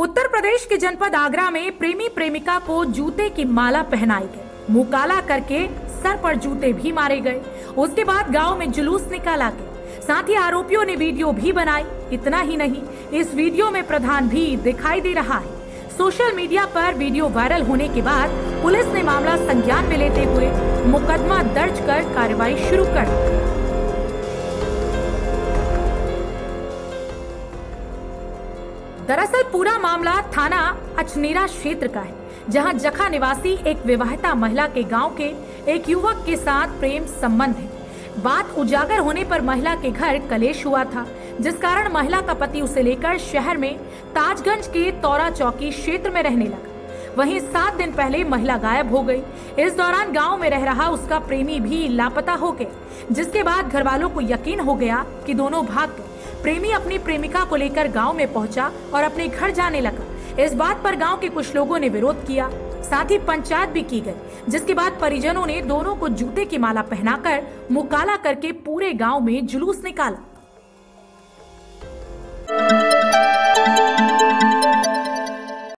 उत्तर प्रदेश के जनपद आगरा में प्रेमी प्रेमिका को जूते की माला पहनाई गई, मुंह काला करके सर पर जूते भी मारे गए। उसके बाद गांव में जुलूस निकाला गया, साथ ही आरोपियों ने वीडियो भी बनाई। इतना ही नहीं, इस वीडियो में प्रधान भी दिखाई दे रहा है। सोशल मीडिया पर वीडियो वायरल होने के बाद पुलिस ने मामला संज्ञान में लेते हुए मुकदमा दर्ज कर कार्रवाई शुरू कर दी। दरअसल पूरा मामला थाना अछनेरा क्षेत्र का है, जहां जखा निवासी एक विवाहिता महिला के गांव के एक युवक के साथ प्रेम संबंध है। बात उजागर होने पर महिला के घर कलेश हुआ था, जिस कारण महिला का पति उसे लेकर शहर में ताजगंज के तोरा चौकी क्षेत्र में रहने लगा। वहीं 7 दिन पहले महिला गायब हो गई। इस दौरान गांव में रह रहा उसका प्रेमी भी लापता हो गया, जिसके बाद घर वालों को यकीन हो गया कि दोनों भाग गए। प्रेमी अपनी प्रेमिका को लेकर गांव में पहुंचा और अपने घर जाने लगा। इस बात पर गांव के कुछ लोगों ने विरोध किया, साथ ही पंचायत भी की गई, जिसके बाद परिजनों ने दोनों को जूते की माला पहनाकर मुकाला करके पूरे गांव में जुलूस निकाला।